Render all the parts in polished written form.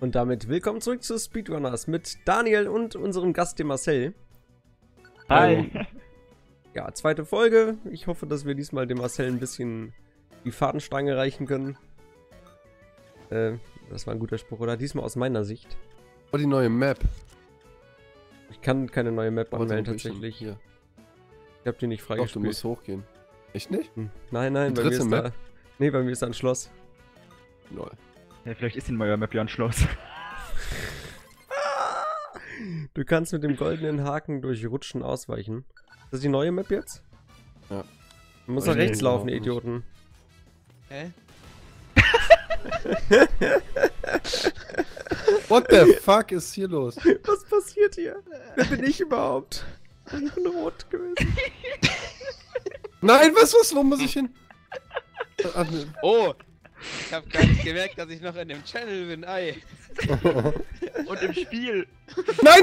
Und damit willkommen zurück zu Speedrunners mit Daniel und unserem Gast, dem Marcel. Hi! Ja, zweite Folge. Ich hoffe, dass wir diesmal dem Marcel ein bisschen die Fadenstange reichen können. Das war ein guter Spruch, oder? Diesmal aus meiner Sicht. Oh, die neue Map. Ich kann keine neue Map anmelden, tatsächlich. Hier. Ich hab die nicht freigespielt. Doch, du musst hochgehen. Echt nicht? Nein, nein, bei mir ist da... Nee, bei mir ist da ein Schloss. Lol. Ja, vielleicht ist in meiner Map ja ein Schloss. Du kannst mit dem goldenen Haken durch Rutschen ausweichen. Ist das die neue Map jetzt? Ja. Du musst nach rechts laufen, ihr Idioten. Hä? What the fuck ist hier los? Was passiert hier? Wer bin ich überhaupt? Ich bin rot gewesen. Nein, was? Wo muss ich hin? Oh! Ich hab gar nicht gemerkt, dass ich noch in dem Channel bin, ei. Und im Spiel. Nein!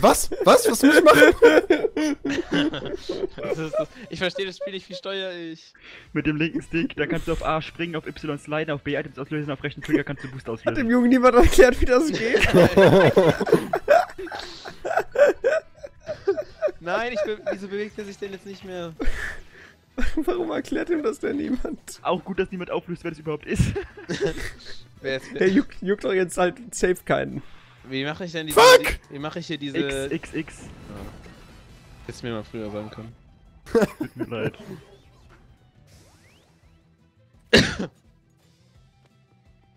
Was muss ich machen? Ich verstehe das Spiel nicht, wie steuere ich? Mit dem linken Stick, da kannst du auf A springen, auf Y sliden, auf B Items auslösen, auf rechten Trigger kannst du Boost auslösen. Hat dem Jungen niemand erklärt, wie das geht? Nein, wieso bewegt er sich denn jetzt nicht mehr? Warum erklärt ihm das denn niemand? Auch gut, dass niemand auflöst, wer das überhaupt ist. Wer ist der juckt doch jetzt halt safe keinen. Wie mache ich denn die... Fuck! Wie mache ich hier diese... XXX. Hättest du mir mal früher sagen können. Tut mir leid.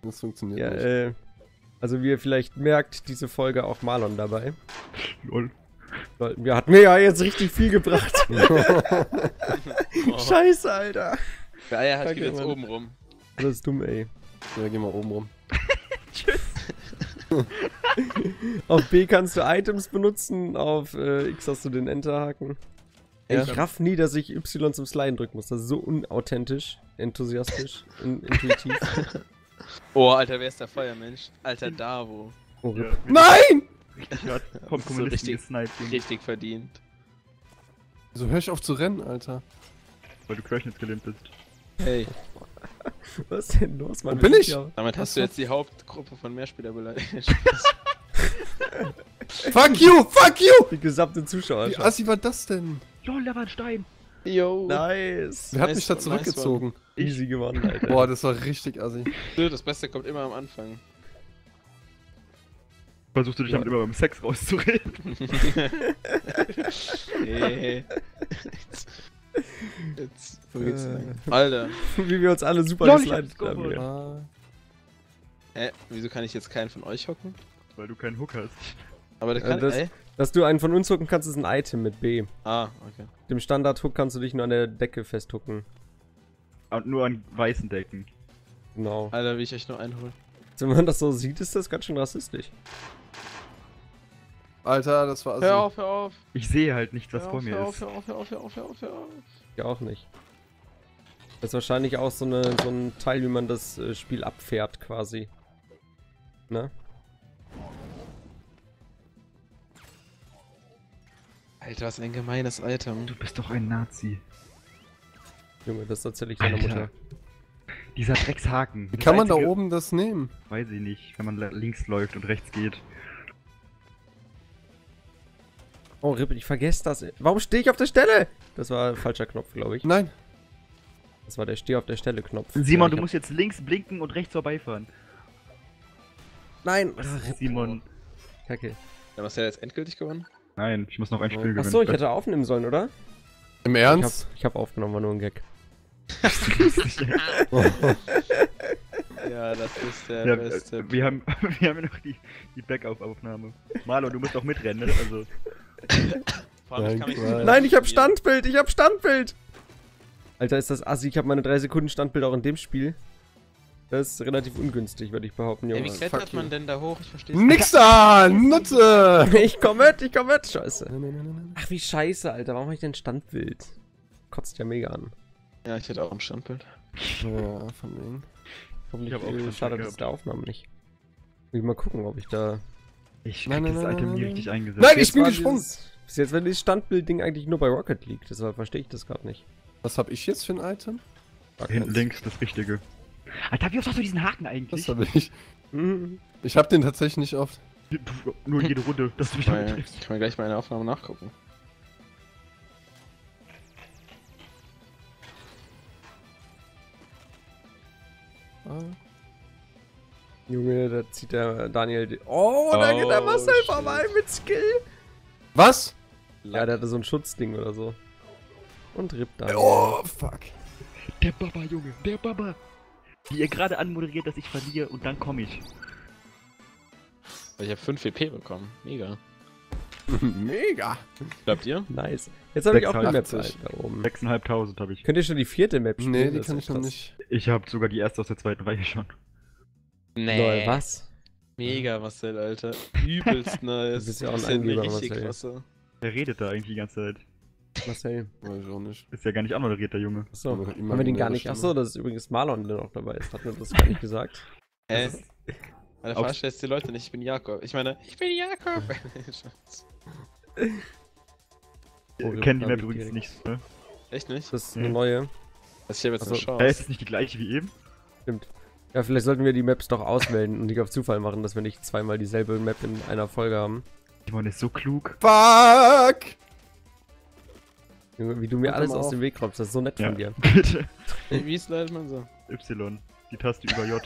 Das funktioniert ja, nicht. Also wie ihr vielleicht merkt, diese Folge auch Marlon dabei. Lol. Mir hat mir ja jetzt richtig viel gebracht. Oh. Scheiße, Alter. Der Eier hat jetzt oben rum. Das ist dumm, ey. Ja, geh mal oben rum. Tschüss. Auf B kannst du Items benutzen, auf X hast du den Enterhaken. Ja. Ich raff nie, dass ich Y zum Sliden drücken muss. Das ist so unauthentisch, enthusiastisch, intuitiv. Oh, Alter, wer ist der Feuermensch? Alter, Davo. Oh, ja. Nein! Vom so richtig verdient. Wieso hör ich auf zu rennen, Alter? Weil du querschnittsgelähmt bist. Hey. Was ist denn los, Mann? Wo bin ich? Damit hast du jetzt die Hauptgruppe von Mehrspieler beleidigt. Fuck you! Fuck you! Die gesamte Zuschauer. Wie assi war das denn? Lol, da war ein Stein. Yo. Nice. Wer hat mich da zurückgezogen? Nice, easy gewonnen, Alter. Boah, das war richtig assi. Das Beste kommt immer am Anfang. Versuchst du dich damit immer beim Sex rauszureden? Nee. Jetzt vergeht's nicht. Alter. Wie wir uns alle super geslidet haben. Wieso kann ich jetzt keinen von euch hocken? Weil du keinen Hook hast. Aber der kann, dass du einen von uns hocken kannst, ist ein Item mit B. Ah, okay. Mit dem Standard-Hook kannst du dich nur an der Decke festhucken. Und nur an weißen Decken. Genau. Alter, will ich euch nur einholen. Wenn man das so sieht, ist das ganz schön rassistisch. Alter, das war... Hör auf, hör auf! Ich sehe halt nicht, was vor mir ist. Hör auf, hör auf, hör auf, hör auf, hör auf! Ja, auch nicht. Das ist wahrscheinlich auch so ein Teil, wie man das Spiel abfährt, quasi. Ne? Alter, was ein gemeines Item. Du bist doch ein Nazi. Junge, das erzähl ich deiner Mutter. Dieser Dreckshaken. Wie kann man da oben das nehmen? Weiß ich nicht, wenn man links läuft und rechts geht. Oh, Rippel, ich vergesse das. Warum stehe ich auf der Stelle? Das war ein falscher Knopf, glaube ich. Nein. Das war der Steh-auf-der-Stelle-Knopf. Simon, du musst jetzt links blinken und rechts vorbeifahren. Nein. Simon. Kacke. Ja, was hat er jetzt endgültig gewonnen? Nein, ich muss noch ein Spiel gewinnen. Achso, ich hätte aufnehmen sollen, oder? Im Ernst? Ich hab aufgenommen, war nur ein Gag. Ja, das ist der Beste. Wir haben noch die Backup-Aufnahme. Marlon, du musst doch mitrennen, ne? Also. Nein, ich hab Standbild, ich hab Standbild! Alter, ist das assi, ich hab meine 3 Sekunden Standbild auch in dem Spiel. Das ist relativ ungünstig, würde ich behaupten, Junge. Wie klettert man denn da hoch? Ich versteh's nicht. Nix da! Nutze! Ich komm mit! Scheiße. Ach, wie scheiße, Alter, warum hab ich denn Standbild? Kotzt ja mega an. Ja, ich hätte auch ein Standbild. Ja, von wegen. Ich hab auch schade, dass der Aufnahme nicht. Will mal gucken, ob ich da... Ich hab das Item nie richtig eingesetzt. Nein, ich bin gesprungen! Bis jetzt, wenn das Standbild-Ding eigentlich nur bei Rocket liegt, deshalb verstehe ich das gerade nicht. Was hab ich jetzt für ein Item? Hinten links, das Richtige. Alter, wie oft hast du diesen Haken eigentlich? Das hab ich. Ich hab den tatsächlich nicht oft. Nur jede Runde, dass du mich damit triffst. Ich kann mir gleich meine Aufnahme nachgucken. Ah. Junge, da zieht der Daniel. Oh, da geht der Marcel vorbei mit Skill. Was? Ja, der hatte so ein Schutzding oder so. Und rippt da. Oh, fuck. Der Baba, Junge, der Baba. Wie ihr gerade anmoderiert, dass ich verliere und dann komme ich. Ich habe 5 WP bekommen. Mega. Mega. Glaubt ihr? Nice. Jetzt habe ich auch eine Map da oben. 6.500 habe ich. Könnt ihr schon die 4. Map spielen? Nee, die kann ich noch nicht. Ich habe sogar die erste aus der 2. Reihe schon. Nee. Lol, was? Mega, Marcel, Alter. Übelst nice. Du bist ja auch ein Angeber, Marcel. Wer redet da eigentlich die ganze Zeit? Marcel. Weiß ich auch nicht. Ist ja gar nicht anmoderiert, der Junge. Achso, haben wir den gar nicht. Achso, das ist übrigens Marlon, der noch dabei ist. Hat mir das gar nicht gesagt. Meine Frage stellst die Leute nicht, ich bin Jakob. Ich meine, ich bin Jakob! Kennen die Map übrigens nicht, ne? Echt nicht? Das ist eine neue. Das hier wird so eine Chance. Ist das nicht die gleiche wie eben? Stimmt. Ja, vielleicht sollten wir die Maps doch ausmelden und nicht auf Zufall machen, dass wir nicht zweimal dieselbe Map in einer Folge haben. Simon ist so klug. Fuck! Junge, wie du mir alles aus dem Weg kommst, das ist so nett von dir. Bitte. Wie slidet man so? Y. Die Taste über J.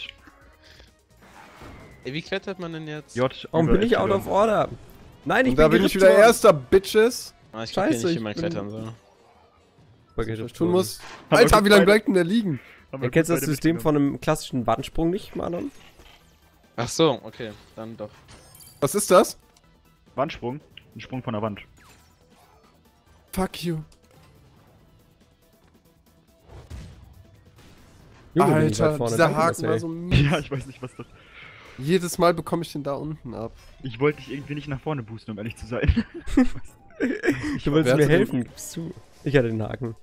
Ey, wie klettert man denn jetzt? Warum bin ich out of order? Nein, ich bin da bin ich wieder erster, Bitches! Ah, ich weiß nicht, wie man klettern soll. Was ich tun muss. Alter, wie lange bleibt denn der liegen? Er kennt das System von einem klassischen Wartensprung nicht, Marlon? Ach so, okay, dann doch. Was ist das? Wandsprung. Ein Sprung von der Wand. Fuck you. Junge, Alter, dieser Haken war so mies. Ja, ich weiß nicht, was das ist. Jedes Mal bekomme ich den da unten ab. Ich wollte dich irgendwie nicht nach vorne boosten, um ehrlich zu sein. Du wolltest mir helfen, gibst du. Ich hatte den Haken.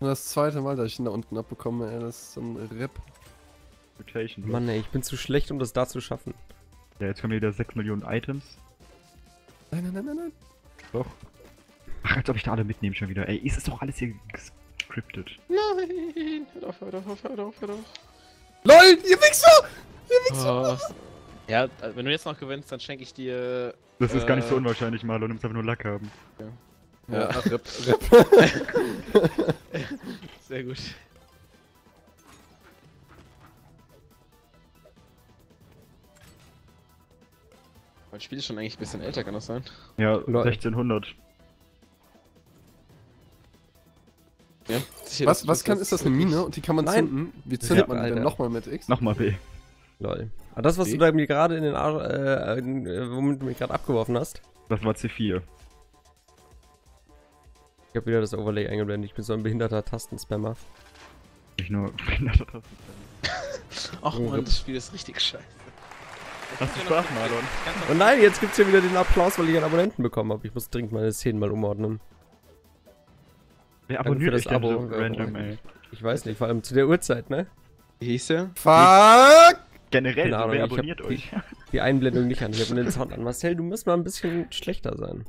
Das zweite Mal, dass ich ihn da unten abbekomme, ey, das ist so ein Rip. Mann, ey, ich bin zu schlecht, um das da zu schaffen. Ja, jetzt kommen wieder 6 Millionen Items. Nein, nein, nein, nein, nein. Doch. Ach, als ob ich da alle mitnehme schon wieder. Ey, ist das doch alles hier gescriptet? Nein! Hör auf, hör auf, hör auf, hör auf. LOL, ihr Wichser! Ihr Wichser! Oh. Ja, wenn du jetzt noch gewinnst, dann schenke ich dir... Das ist gar nicht so unwahrscheinlich, Marlon, du musst einfach nur Lack haben. Ja, ja. Rip, rip. Sehr gut. Mein Spiel ist schon eigentlich ein bisschen älter, kann das sein? Ja, 1600. Ja. Was kann, ist das eine Mine und die kann man zünden? Wie zündet man die denn nochmal mit X? Nochmal B. Lol. Aber das, was du da mir gerade in den Arsch, womit du mich gerade abgeworfen hast? Das war C4. Ich hab wieder das Overlay eingeblendet, ich bin so ein behinderter Tastenspammer. Nicht nur behinderter Tastenspammer. Ach man, das Spiel ist richtig scheiße. Hast du Spaß, Marlon? Und nein, jetzt gibt's hier wieder den Applaus, weil ich einen Abonnenten bekommen habe. Ich muss dringend meine Szenen mal umordnen. Wer abonniert das Abo? Random, ey. Ich weiß nicht, vor allem zu der Uhrzeit, ne? Wie hieß der? Fuck! Generell, wer abonniert euch? Die Einblendung nicht an, ich hab den Sound an. Marcel, du musst mal ein bisschen schlechter sein.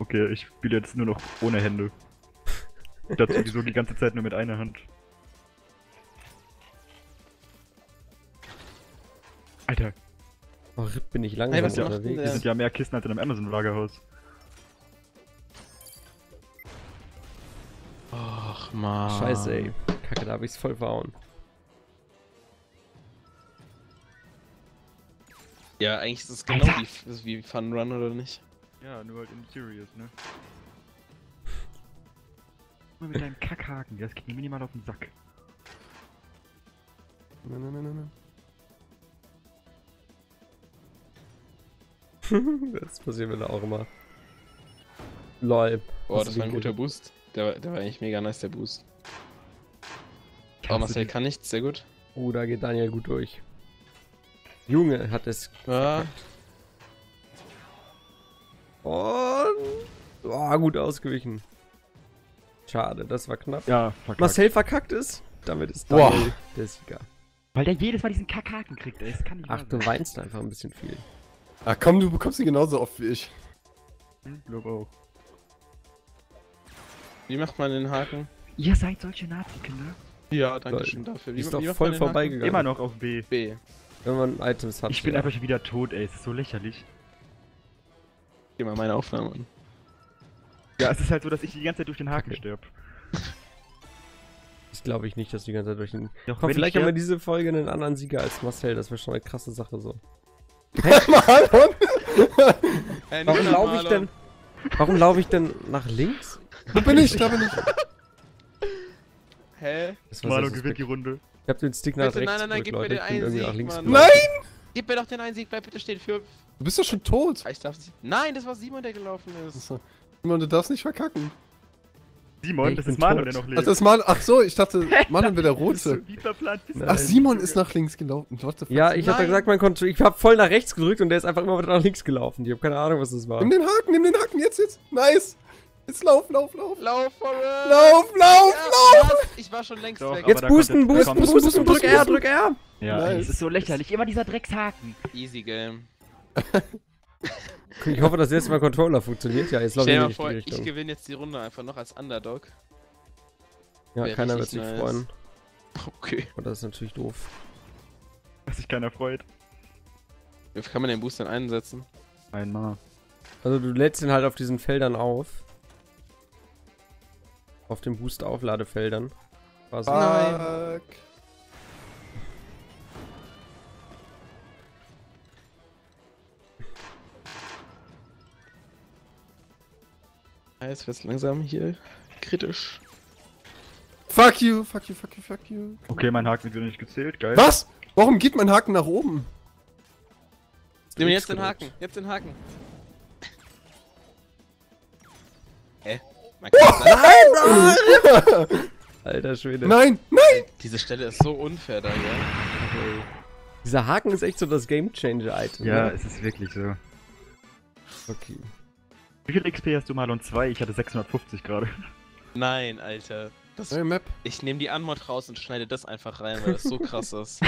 Okay, ich spiele jetzt nur noch ohne Hände. Das sowieso die ganze Zeit nur mit einer Hand. Alter. Oh, Ripp, bin ich langsam unterwegs. Das sind ja mehr Kisten als in einem Amazon-Lagerhaus. Ach man. Scheiße, ey. Kacke, da hab ich's voll verhauen. Ja, eigentlich ist es genau wie Fun Run, oder nicht? Ja, nur halt in Serious, ne? Mal mit deinem Kackhaken, das geht mir minimal auf den Sack. Nein, nein, nein, nein. Das passiert mir da auch immer. Lol. Boah, das war ein guter Boost. Der war eigentlich mega nice, der Boost. Oh, Marcel kann nichts, sehr gut. Oh, da geht Daniel gut durch. Junge, hat es... Und... Oh, gut ausgewichen. Schade, das war knapp. Ja, verkackt. Marcel verkackt ist, damit ist Daniel der Sieger. Weil der jedes Mal diesen Kackhaken kriegt, ey. Das kann nicht sein. Du weinst einfach ein bisschen viel. Ach komm, du bekommst sie genauso oft wie ich. Ich glaube auch. Wie macht man den Haken? Ihr seid solche Nazi-Kinder. Ja, danke schön dafür. Ist doch voll vorbeigegangen. Immer noch auf B. B. Wenn man Items hat. Ich bin einfach wieder tot, ey. Es ist so lächerlich. Geh mal meine Aufnahme an. Ja, es ist halt so, dass ich die ganze Zeit durch den Haken stirb. Ich glaube nicht, dass die ganze Zeit durch den... Doch, komm, vielleicht haben wir diese Folge einen anderen Sieger als Marcel. Das wäre schon eine krasse Sache so. Hä? Marlon? Warum laufe ich denn... Warum laufe ich denn nach links? Wo bin ich? Da bin ich. Hä? Marlon gewinnt die Runde. Ich hab den Stick nach rechts. Nein, gib mir den einen Sieg, Mann. Nein! Gib mir doch den einen Sieg, bleib bitte stehen für... Du bist doch schon tot! Ich darf nicht... Nein, das war Simon, der gelaufen ist. Simon, du darfst nicht verkacken. Simon, das ist Marlon, der noch lebt. Ach so, ich dachte, Marlon wäre der Rote. Ach, Simon ist nach links gelaufen. Ja, ich hab da gesagt, man konnte... Ich hab voll nach rechts gedrückt und der ist einfach immer weiter nach links gelaufen. Ich hab keine Ahnung, was das war. Nimm den Haken, jetzt! Nice! Jetzt lauf! Lauf! Ich war schon längst weg. Jetzt boosten, drück R! Ja, nice. Das ist so lächerlich, immer dieser Dreckshaken. Easy Game. Ich hoffe, dass jetzt mein Controller funktioniert. Ja, jetzt laufe ich nicht in die Richtung. Ich gewinne jetzt die Runde einfach noch als Underdog. Ja, wär keiner wird sich freuen. Okay. Und das ist natürlich doof. Dass sich keiner freut. Wie kann man den Boost dann einsetzen? Einmal. Also du lädst ihn halt auf diesen Feldern auf. Auf den Boost-Aufladefeldern. Quasi. Nein. Jetzt wird's langsam hier kritisch. Fuck you. Okay, mein Haken wird nicht gezählt, geil. Was? Warum geht mein Haken nach oben? Nimm jetzt den Haken, Hä? Nein! Alter Schwede. Nein! Diese Stelle ist so unfair da, ja. Okay. Dieser Haken ist echt so das Game-Changer-Item. Ja, ne? Es ist wirklich so. Okay. Wie viel XP hast du, Marlon? 2? Ich hatte 650 gerade. Nein, Alter. Das neue Map. Ich nehme die Anmod raus und schneide das einfach rein, weil das so krass ist.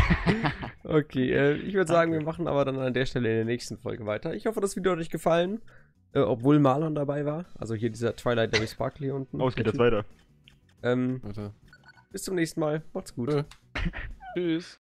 Okay, ich würde sagen, wir machen aber dann an der Stelle in der nächsten Folge weiter. Ich hoffe, das Video hat euch gefallen. Obwohl Marlon dabei war. Also hier dieser Twilight Larry Sparkle hier unten. Oh, es geht jetzt weiter. Bis zum nächsten Mal. Macht's gut. Tschüss.